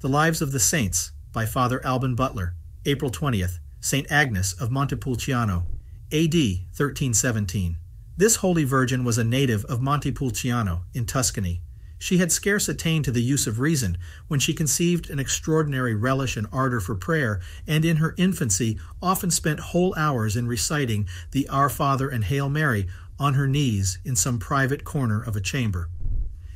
The Lives of the Saints by Father Alban Butler, April 20th, Saint Agnes of Montepulciano, AD 1317. This Holy Virgin was a native of Montepulciano in Tuscany. She had scarce attained to the use of reason when she conceived an extraordinary relish and ardor for prayer, and in her infancy often spent whole hours in reciting the Our Father and Hail Mary on her knees in some private corner of a chamber.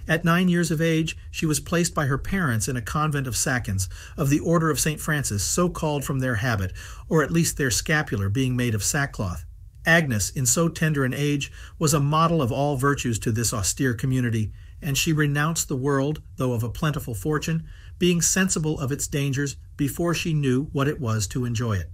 At 9 years of age, she was placed by her parents in a convent of Sackins, of the Order of St. Francis, so called from their habit, or at least their scapular being made of sackcloth. Agnes, in so tender an age, was a model of all virtues to this austere community, and she renounced the world, though of a plentiful fortune, being sensible of its dangers before she knew what it was to enjoy it.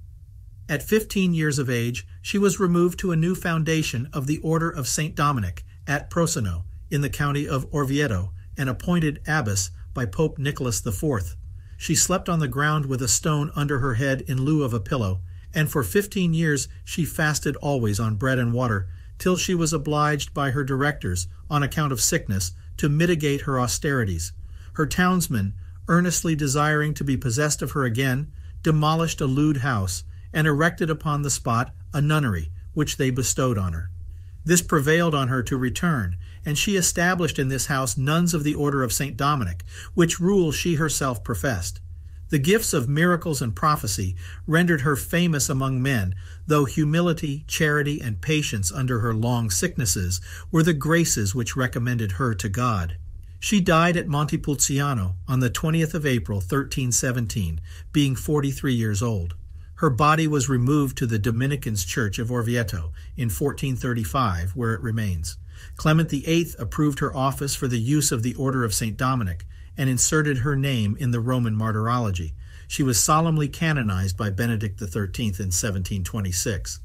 At 15 years of age, she was removed to a new foundation of the Order of St. Dominic, at Prosino, in the county of Orvieto, and appointed abbess by Pope Nicholas IV. She slept on the ground with a stone under her head in lieu of a pillow, and for 15 years she fasted always on bread and water, till she was obliged by her directors, on account of sickness, to mitigate her austerities. Her townsmen, earnestly desiring to be possessed of her again, demolished a lewd house, and erected upon the spot a nunnery, which they bestowed on her. This prevailed on her to return, and she established in this house nuns of the Order of St. Dominic, which rule she herself professed. The gifts of miracles and prophecy rendered her famous among men, though humility, charity, and patience under her long sicknesses were the graces which recommended her to God. She died at Montepulciano on the 20th of April, 1317, being 43 years old. Her body was removed to the Dominicans' church of Orvieto in 1435, where it remains. Clement VIII approved her office for the use of the Order of St. Dominic, and inserted her name in the Roman martyrology. She was solemnly canonized by Benedict XIII in 1726.